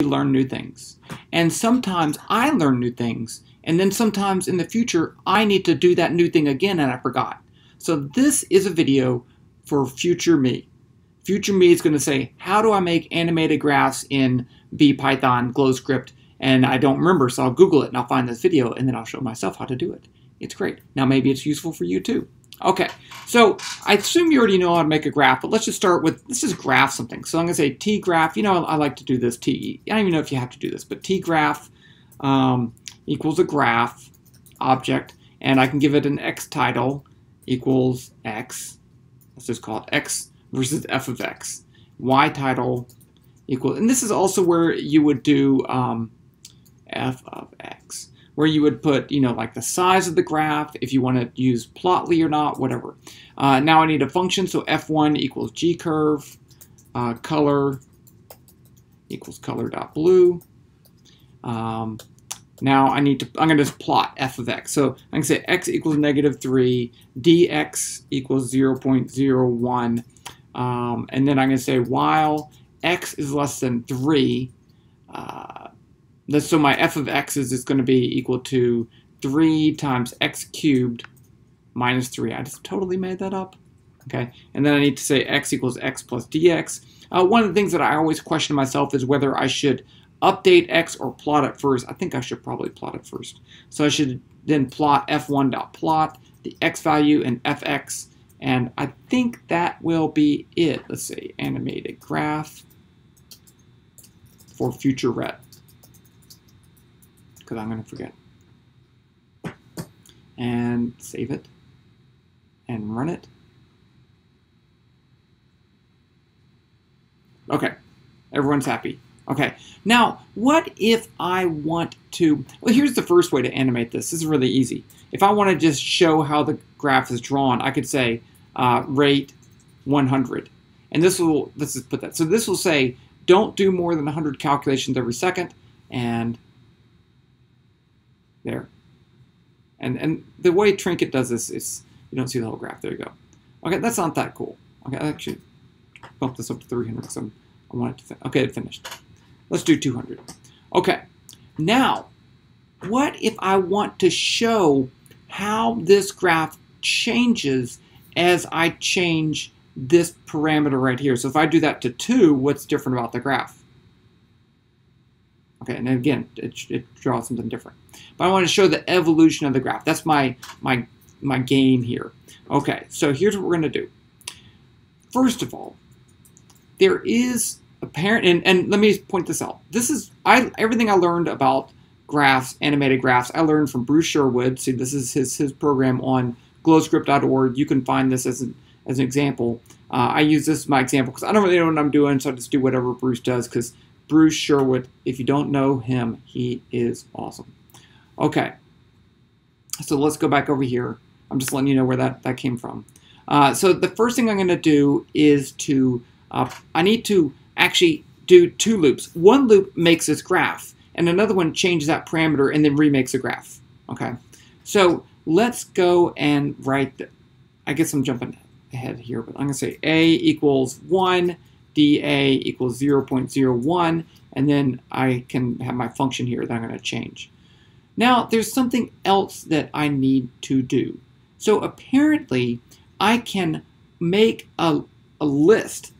we learn new things. And sometimes I learn new things, and then sometimes in the future I need to do that new thing again and I forgot. So this is a video for future me. Future me is going to say, how do I make animated graphs in VPython, Glowscript, and I don't remember, so I'll Google it and I'll find this video and then I'll show myself how to do it. It's great. Now maybe it's useful for you too. Okay, so I assume you already know how to make a graph, but let's just start with, let's just graph something. So I'm going to say T graph, you know, I like to do this, T, I don't even know if you have to do this, but T graph equals a graph object, and I can give it an X title equals X, let's just call it X versus F of X, Y title equals, and this is also where you would do F of X, where you would put, you know, like the size of the graph, if you want to use Plotly or not, whatever. Now I need a function, so F1 equals G curve, color equals color.blue. Now I need to, I'm going to just plot F of X. So I can say X equals -3, DX equals 0.01, and then I'm going to say while X is less than 3, so my F of X is going to be equal to 3 times X cubed minus 3. I just totally made that up. Okay, and then I need to say X equals X plus DX. One of the things that I always question myself is whether I should update X or plot it first. I think I should probably plot it first. So I should then plot f1.plot, the X value, and Fx. And I think that will be it. Let's say animated graph for future Rhett, because I'm going to forget. And save it and run it. Okay, everyone's happy. Okay, now what if I want to, well, here's the first way to animate this. This is really easy. If I want to just show how the graph is drawn, I could say rate 100. And this will, let's just put that. So this will say, don't do more than 100 calculations every second, and there. And the way Trinket does this is you don't see the whole graph. There you go. Okay, that's not that cool. Okay, I actually bumped this up to 300 because I want it to, okay, it finished. Let's do 200. Okay, now what if I want to show how this graph changes as I change this parameter right here? So if I do that to 2, what's different about the graph? Okay, and again, it draws something different. But I want to show the evolution of the graph. That's my game here. Okay, so here's what we're going to do. First of all, there is a parent, and let me point this out. This is everything I learned about graphs, animated graphs, I learned from Bruce Sherwood. See, this is his program on glowscript.org. You can find this as an example. I use this as my example because I don't really know what I'm doing, so I just do whatever Bruce does, because Bruce Sherwood, if you don't know him, he is awesome. Okay, so let's go back over here. I'm just letting you know where that came from. So the first thing I'm going to do is to, I need to actually do 2 loops. One loop makes this graph, and another one changes that parameter and then remakes a graph. Okay, so let's go and write, I guess I'm jumping ahead here, but I'm going to say A equals 1. DA equals 0.01, and then I can have my function here that I'm going to change. Now there's something else that I need to do. So apparently I can make a list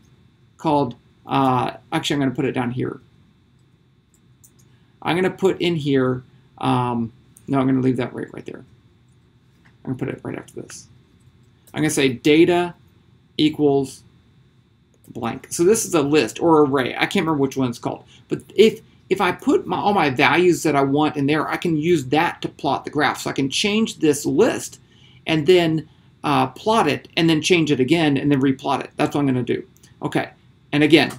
called, actually I'm going to put it down here. I'm going to put in here, no, I'm going to leave that right there. I'm going to put it right after this. I'm going to say data equals blank. So this is a list or array. I can't remember which one it's called. But if I put all my values that I want in there, I can use that to plot the graph. So I can change this list and then plot it and then change it again and then replot it. That's what I'm going to do. Okay. And again,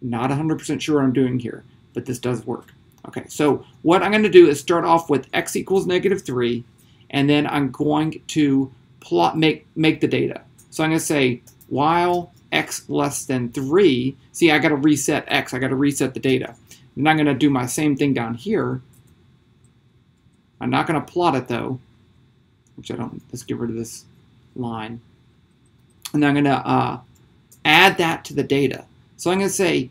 not 100% sure what I'm doing here, but this does work. Okay. So what I'm going to do is start off with X equals -3, and then I'm going to plot make the data. So I'm going to say while X less than 3. See, I got to reset X. I got to reset the data. I'm not going to do my same thing down here. I'm not going to plot it though, which I don't. Let's get rid of this line. And I'm going to add that to the data. So I'm going to say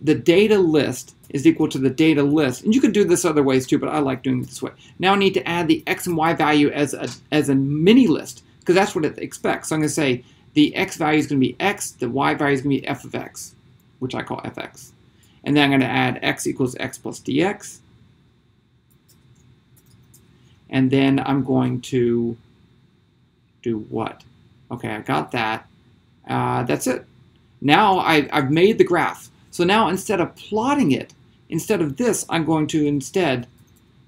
the data list is equal to the data list. And you can do this other ways too, but I like doing it this way. Now I need to add the X and Y value as a mini list, because that's what it expects. So I'm going to say the X value is going to be X, the Y value is going to be F of X, which I call FX. And then I'm going to add X equals X plus DX. And then I'm going to do what? Okay, I got that. That's it. Now I've made the graph. So now instead of plotting it, instead of this, I'm going to instead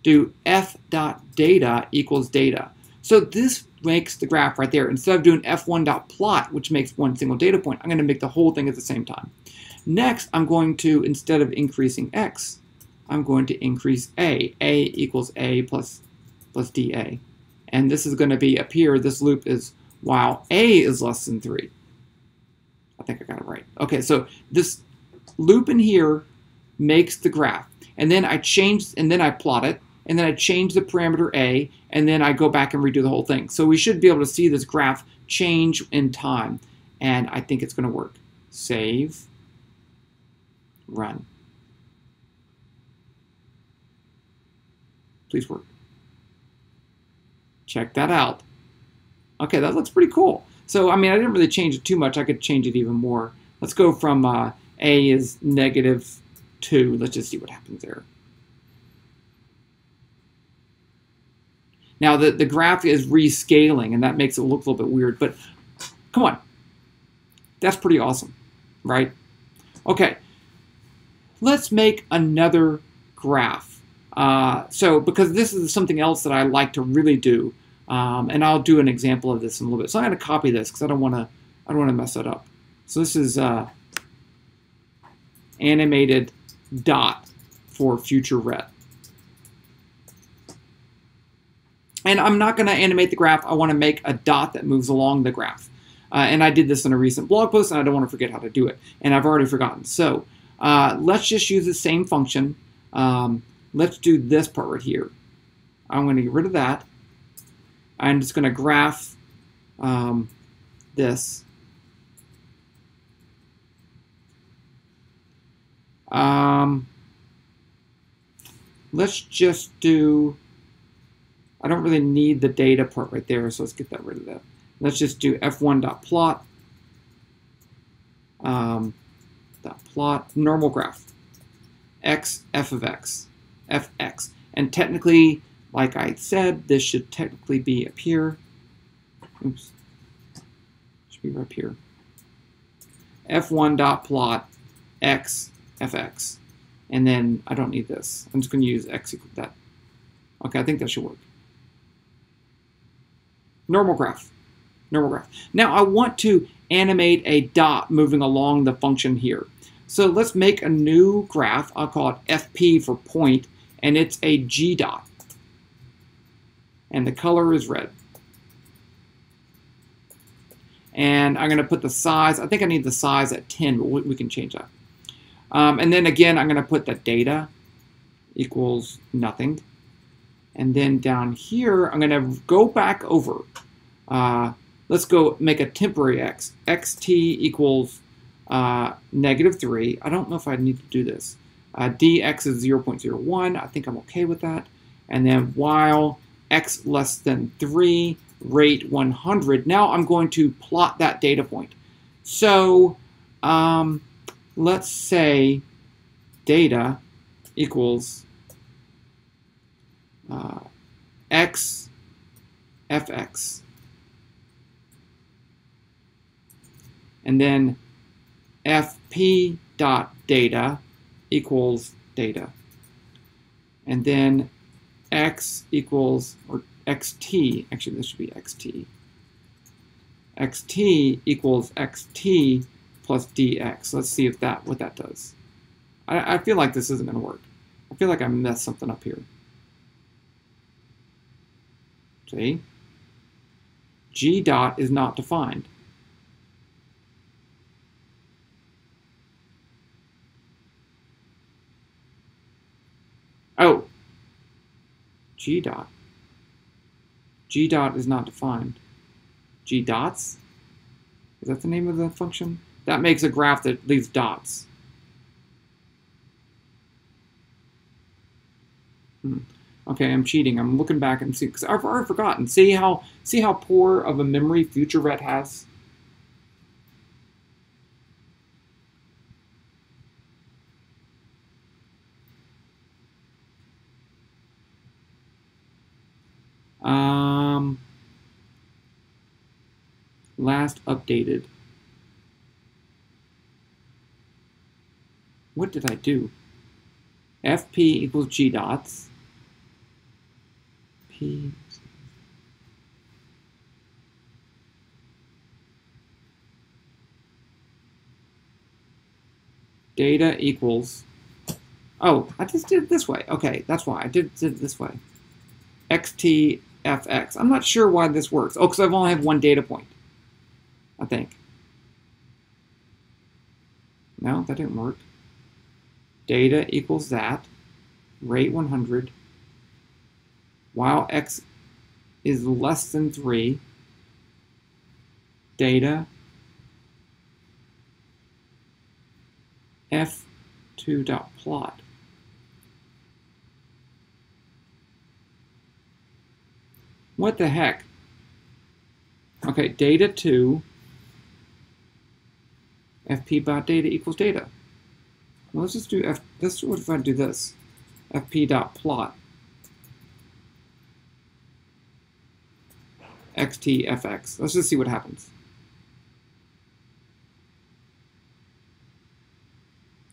do f.data equals data. So this makes the graph right there. Instead of doing f1.plot, which makes one single data point, I'm going to make the whole thing at the same time. Next, I'm going to, instead of increasing x, I'm going to increase a. A equals a plus dA. And this is going to be up here. This loop is while a is less than 3. I think I got it right. Okay, so this loop in here makes the graph. And then I change, and then I plot it, and then I change the parameter a, and then I go back and redo the whole thing. So we should be able to see this graph change in time. And I think it's going to work. Save. Run. Please work. Check that out. Okay, that looks pretty cool. So, I mean, I didn't really change it too much. I could change it even more. Let's go from a is -2. Let's just see what happens there. Now, the graph is rescaling, and that makes it look a little bit weird. But, come on. That's pretty awesome, right? Okay. Let's make another graph. So, because this is something else that I like to really do, and I'll do an example of this in a little bit. So I'm going to copy this because I don't want to mess it up. So this is animated dot for future Rhett. And I'm not going to animate the graph. I want to make a dot that moves along the graph. And I did this in a recent blog post, and I don't want to forget how to do it. And I've already forgotten. So let's just use the same function. Let's do this part right here. I'm going to get rid of that. I'm just going to graph this. Let's just do, I don't really need the data part right there, so let's get that rid of that. Let's just do f1.plot, .plot, normal graph, x, f of x. FX. And technically, like I said, this should technically be up here. Oops. Should be up here. F1.plot x FX. And then I don't need this. I'm just going to use x equal that. Okay, I think that should work. Normal graph. Normal graph. Now I want to animate a dot moving along the function here. So let's make a new graph. I'll call it FP for point. And it's a G dot. And the color is red. And I'm going to put the size. I think I need the size at 10, but we can change that. And then again, I'm going to put the data equals nothing. And then down here, I'm going to go back over. Let's go make a temporary x. xt equals -3. I don't know if I need to do this. Dx is 0.01. I think I'm okay with that. And then while x less than 3, rate 100. Now I'm going to plot that data point. So let's say data equals x fx. And then fp dot data equals data, and then x equals, or xt, actually this should be xt, xt equals xt plus dx. Let's see if that, what that does. I feel like this isn't going to work. I feel like I messed something up here. See? G dot is not defined. Oh, G dot. G dot is not defined. G dots? Is that the name of the function? That makes a graph that leaves dots. Okay, I'm cheating. I'm looking back and see, because I've already forgotten. See how poor of a memory future Rhett has? Last updated. What did I do? FP equals G dots. P. Data equals. Oh, I just did it this way. Okay, that's why I did it this way. XTFX. I'm not sure why this works. Oh, because I only have one data point, I think. No, that didn't work. Data equals that, rate 100, while x is less than 3, data f2.plot. What the heck? Okay, data 2, fp by data equals data. Well, let's just do f. Let's do, what if I do this? fp.plot xtfx. Let's just see what happens.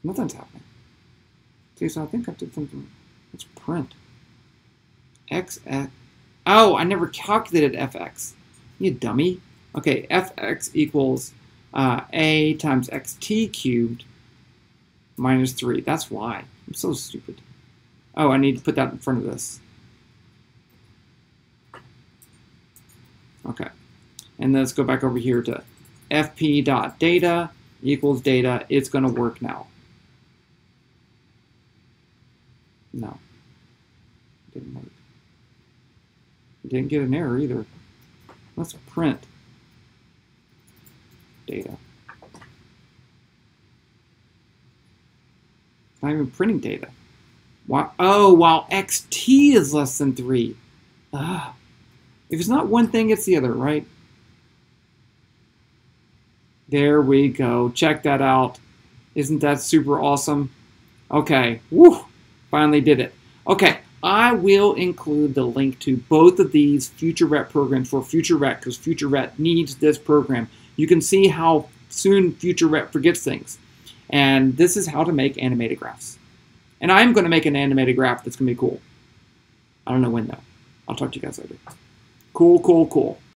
Nothing's happening. Okay, so I think I did something. Let's print x. Oh, I never calculated fx. You dummy. Okay, fx equals a times xt cubed. Minus 3. That's why. I'm so stupid. Oh, I need to put that in front of this. Okay. And let's go back over here to fp.data equals data. It's going to work now. No. It didn't work. It didn't get an error either. Let's print data. Not even printing data. Why? Oh, while xt is less than 3. Ah. If it's not one thing, it's the other, right? There we go. Check that out. Isn't that super awesome? Okay. Woo! Finally did it. Okay. I will include the link to both of these Future Rhett programs for Future Rhett, because Future Rhett needs this program. You can see how soon Future Rhett forgets things. And this is how to make animated graphs. And I'm going to make an animated graph that's going to be cool. I don't know when, though. I'll talk to you guys later. Cool.